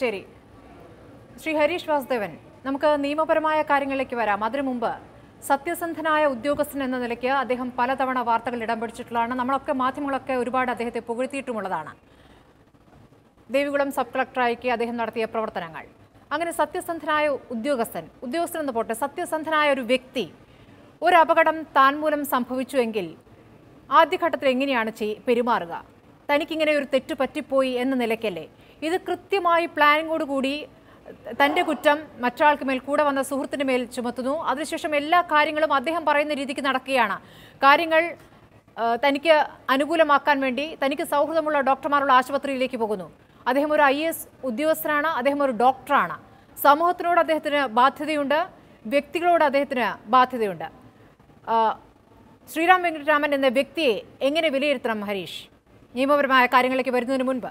ശരി, ശ്രീ ഹരീഷ് വാസുദേവൻ, നമുക്ക് നിയമപരമായ കാര്യങ്ങളിലേക്ക് വരാം. അതിനു മുമ്പ് സത്യസന്ധനായ ഉദ്യോഗസ്ഥൻ എന്ന നിലയ്ക്ക് അദ്ദേഹം പലതവണ വാർത്തകൾ ഇടം പിടിച്ചിട്ടുള്ളതാണ്. നമ്മളൊക്കെ മാധ്യമങ്ങളൊക്കെ ഒരുപാട് അദ്ദേഹത്തെ പുകഴ്ത്തിയിട്ടുമുള്ളതാണ്. ദേവികുളം സബ് കളക്ടറായിക്ക് അദ്ദേഹം നടത്തിയ പ്രവർത്തനങ്ങൾ. അങ്ങനെ സത്യസന്ധനായ ഉദ്യോഗസ്ഥൻ എന്ന് പോട്ടെ, സത്യസന്ധനായ ഒരു വ്യക്തി ഒരു അപകടം താൻ മൂലം സംഭവിച്ചുവെങ്കിൽ ആദ്യഘട്ടത്തിൽ എങ്ങനെയാണ് പെരുമാറുക? തനിക്കിങ്ങനെ ഒരു തെറ്റ് പറ്റിപ്പോയി എന്ന നിലയ്ക്കല്ലേ? ഇത് കൃത്യമായി പ്ലാനിങ്ങോടുകൂടി തൻ്റെ കുറ്റം മറ്റൊരാൾക്ക് മേൽ, കൂടെ വന്ന സുഹൃത്തിന് മേൽ ചുമത്തുന്നു. അതിനുശേഷം എല്ലാ കാര്യങ്ങളും അദ്ദേഹം പറയുന്ന രീതിക്ക് നടക്കുകയാണ്. കാര്യങ്ങൾ തനിക്ക് അനുകൂലമാക്കാൻ വേണ്ടി തനിക്ക് സൗഹൃദമുള്ള ഡോക്ടർമാരുള്ള ആശുപത്രിയിലേക്ക് പോകുന്നു. അദ്ദേഹം ഒരു IAS ഉദ്യോഗസ്ഥനാണ്, അദ്ദേഹം ഒരു ഡോക്ടറാണ്. സമൂഹത്തിനോട് അദ്ദേഹത്തിന് ബാധ്യതയുണ്ട്, വ്യക്തികളോട് അദ്ദേഹത്തിന് ബാധ്യതയുണ്ട്. ശ്രീറാം വെങ്കിട്ടരാമൻ എന്ന വ്യക്തിയെ എങ്ങനെ വിലയിരുത്തണം ഹരീഷ്, നിയമപരമായ കാര്യങ്ങളിലേക്ക് വരുന്നതിന് മുൻപ്?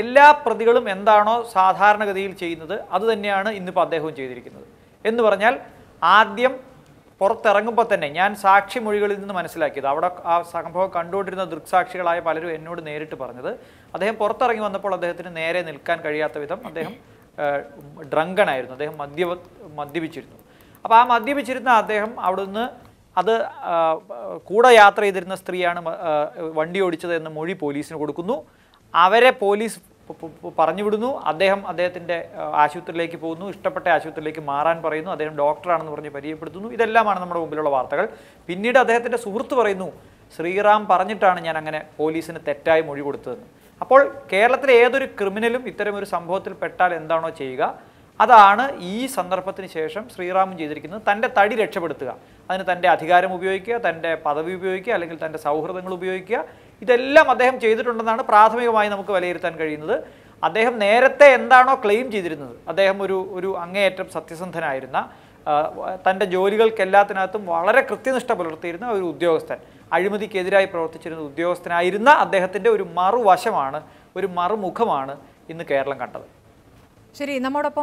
എല്ലാ പ്രതികളും എന്താണോ സാധാരണഗതിയിൽ ചെയ്യുന്നത് അത് തന്നെയാണ് ഇന്നിപ്പോൾ അദ്ദേഹവും ചെയ്തിരിക്കുന്നത്. എന്ന് പറഞ്ഞാൽ ആദ്യം പുറത്തിറങ്ങുമ്പോൾ തന്നെ ഞാൻ സാക്ഷിമൊഴികളിൽ നിന്ന് മനസ്സിലാക്കിയത്, അവിടെ ആ സംഭവം കണ്ടുകൊണ്ടിരുന്ന ദൃക്സാക്ഷികളായ പലരും എന്നോട് നേരിട്ട് പറഞ്ഞത്, അദ്ദേഹം പുറത്തിറങ്ങി വന്നപ്പോൾ അദ്ദേഹത്തിന് നേരെ നിൽക്കാൻ കഴിയാത്ത വിധം അദ്ദേഹം ഡ്രങ്കണായിരുന്നു. അദ്ദേഹം മദ്യപിച്ചിരുന്നു. അപ്പോൾ ആ മദ്യപിച്ചിരുന്ന അദ്ദേഹം അവിടുന്ന് അത് കൂടെ യാത്ര ചെയ്തിരുന്ന സ്ത്രീയാണ് വണ്ടി ഓടിച്ചത് എന്ന് മൊഴി പോലീസിന് കൊടുക്കുന്നു. അവരെ പോലീസ് പറഞ്ഞു വിടുന്നു. അദ്ദേഹത്തിൻ്റെ ആശുപത്രിയിലേക്ക് പോകുന്നു, ഇഷ്ടപ്പെട്ട ആശുപത്രിയിലേക്ക് മാറാൻ പറയുന്നു. അദ്ദേഹം ഡോക്ടറാണെന്ന് പറഞ്ഞ് പരിചയപ്പെടുത്തുന്നു. ഇതെല്ലാമാണ് നമ്മുടെ മുമ്പിലുള്ള വാർത്തകൾ. പിന്നീട് അദ്ദേഹത്തിൻ്റെ സുഹൃത്ത് പറയുന്നു, ശ്രീറാം പറഞ്ഞിട്ടാണ് ഞാൻ അങ്ങനെ പോലീസിന് തെറ്റായി മൊഴി കൊടുത്തതെന്ന്. അപ്പോൾ കേരളത്തിലെ ഏതൊരു ക്രിമിനലും ഇത്തരമൊരു സംഭവത്തിൽ പെട്ടാൽ എന്താണോ ചെയ്യുക, അതാണ് ഈ സന്ദർഭത്തിന് ശേഷം ശ്രീറാമും ചെയ്തിരിക്കുന്നത്. തൻ്റെ തടി രക്ഷപ്പെടുത്തുക, അതിന് തൻ്റെ അധികാരം ഉപയോഗിക്കുക, തൻ്റെ പദവി ഉപയോഗിക്കുക, അല്ലെങ്കിൽ തൻ്റെ സൗഹൃദങ്ങൾ ഉപയോഗിക്കുക. ഇതെല്ലാം അദ്ദേഹം ചെയ്തിട്ടുണ്ടെന്നാണ് പ്രാഥമികമായി നമുക്ക് വിലയിരുത്താൻ കഴിയുന്നത്. അദ്ദേഹം നേരത്തെ എന്താണോ ക്ലെയിം ചെയ്തിരുന്നത്, അദ്ദേഹം ഒരു അങ്ങേയറ്റം സത്യസന്ധനായിരുന്ന, തൻ്റെ ജോലികൾക്കെല്ലാത്തിനകത്തും വളരെ കൃത്യനിഷ്ഠ പുലർത്തിയിരുന്ന ഒരു ഉദ്യോഗസ്ഥൻ, അഴിമതിക്കെതിരായി പ്രവർത്തിച്ചിരുന്ന ഉദ്യോഗസ്ഥനായിരുന്ന അദ്ദേഹത്തിൻ്റെ ഒരു മറുവശമാണ്, ഒരു മറുമുഖമാണ് ഇന്ന് കേരളം കണ്ടത്. ശരി, നമ്മോടൊപ്പം